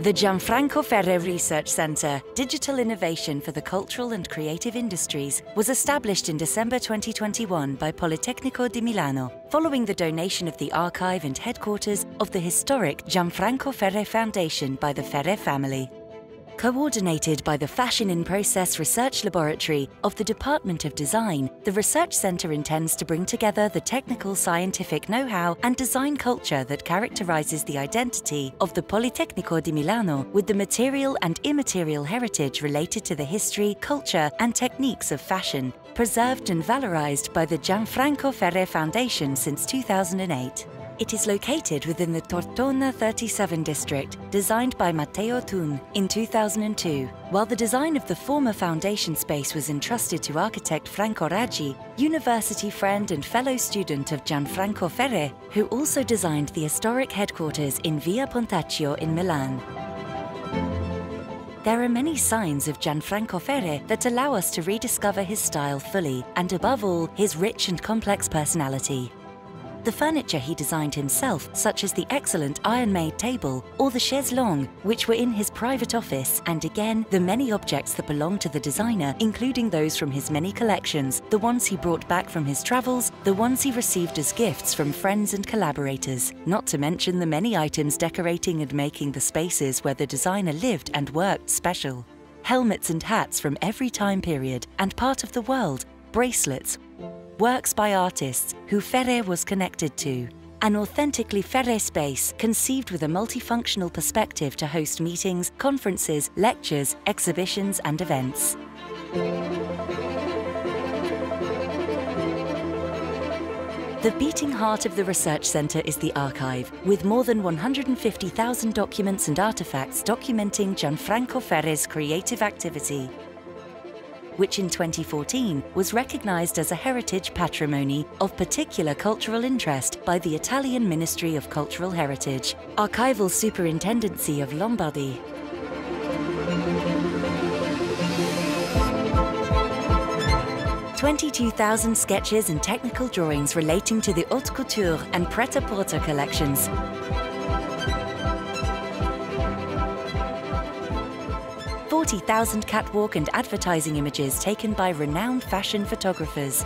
The Gianfranco Ferré Research Centre, Digital Innovation for the Cultural and Creative Industries, was established in December 2021 by Politecnico di Milano, following the donation of the archive and headquarters of the historic Gianfranco Ferré Foundation by the Ferré family. Coordinated by the Fashion in Process Research Laboratory of the Department of Design, the Research Centre intends to bring together the technical scientific know-how and design culture that characterises the identity of the Politecnico di Milano with the material and immaterial heritage related to the history, culture and techniques of fashion, preserved and valorised by the Gianfranco Ferré Foundation since 2008. It is located within the Tortona 37 district, designed by Matteo Thun in 2002. While the design of the former foundation space was entrusted to architect Franco Raggi, university friend and fellow student of Gianfranco Ferré, who also designed the historic headquarters in Via Pontaccio in Milan. There are many signs of Gianfranco Ferré that allow us to rediscover his style fully, and above all, his rich and complex personality. The furniture he designed himself, such as the excellent iron-made table or the chaise longue, which were in his private office, and again, the many objects that belonged to the designer, including those from his many collections, the ones he brought back from his travels, the ones he received as gifts from friends and collaborators, not to mention the many items decorating and making the spaces where the designer lived and worked special. Helmets and hats from every time period and part of the world, bracelets, works by artists who Ferré was connected to. An authentically Ferré space conceived with a multifunctional perspective to host meetings, conferences, lectures, exhibitions and events. The beating heart of the Research Centre is the archive, with more than 150,000 documents and artefacts documenting Gianfranco Ferré's creative activity, which in 2014 was recognised as a heritage patrimony of particular cultural interest by the Italian Ministry of Cultural Heritage, Archival Superintendency of Lombardy. Mm-hmm. 22,000 sketches and technical drawings relating to the Haute Couture and Prêt-à-Porter collections. 40,000 catwalk and advertising images taken by renowned fashion photographers.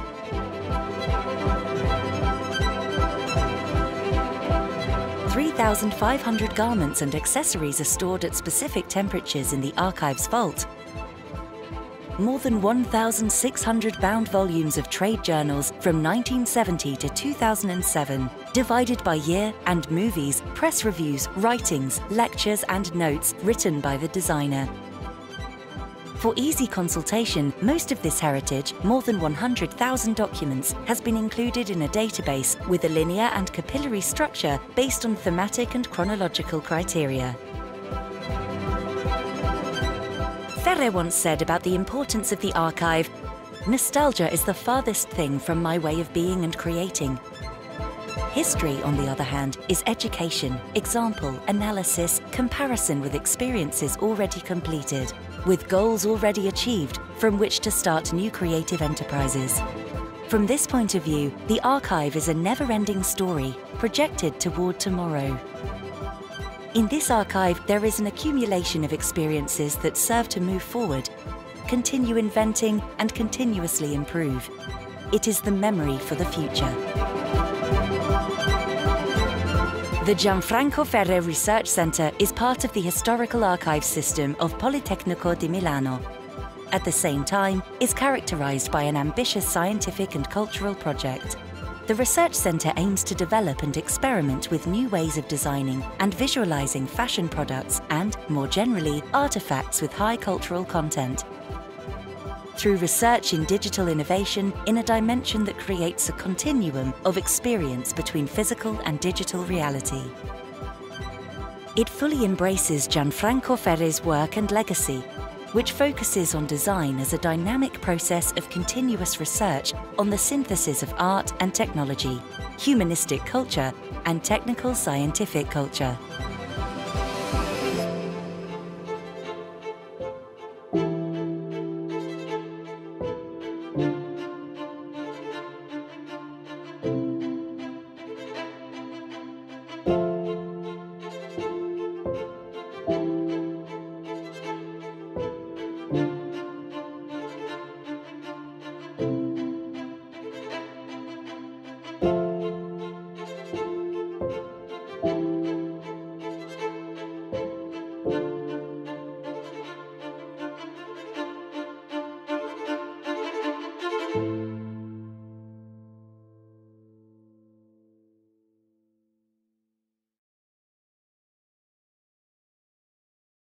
3,500 garments and accessories are stored at specific temperatures in the archive's vault. More than 1,600 bound volumes of trade journals from 1970 to 2007, divided by year, and movies, press reviews, writings, lectures and notes written by the designer. For easy consultation, most of this heritage, more than 100,000 documents, has been included in a database with a linear and capillary structure based on thematic and chronological criteria. Ferré once said about the importance of the archive, "Nostalgia is the farthest thing from my way of being and creating. History, on the other hand, is education, example, analysis, comparison with experiences already completed, with goals already achieved, from which to start new creative enterprises." From this point of view, the archive is a never-ending story, projected toward tomorrow. In this archive, there is an accumulation of experiences that serve to move forward, continue inventing, and continuously improve. It is the memory for the future. The Gianfranco Ferré Research Centre is part of the historical archive system of Politecnico di Milano. At the same time, it is characterised by an ambitious scientific and cultural project. The Research Centre aims to develop and experiment with new ways of designing and visualising fashion products and, more generally, artefacts with high cultural content, through research in digital innovation in a dimension that creates a continuum of experience between physical and digital reality. It fully embraces Gianfranco Ferré's work and legacy, which focuses on design as a dynamic process of continuous research on the synthesis of art and technology, humanistic culture, and technical scientific culture.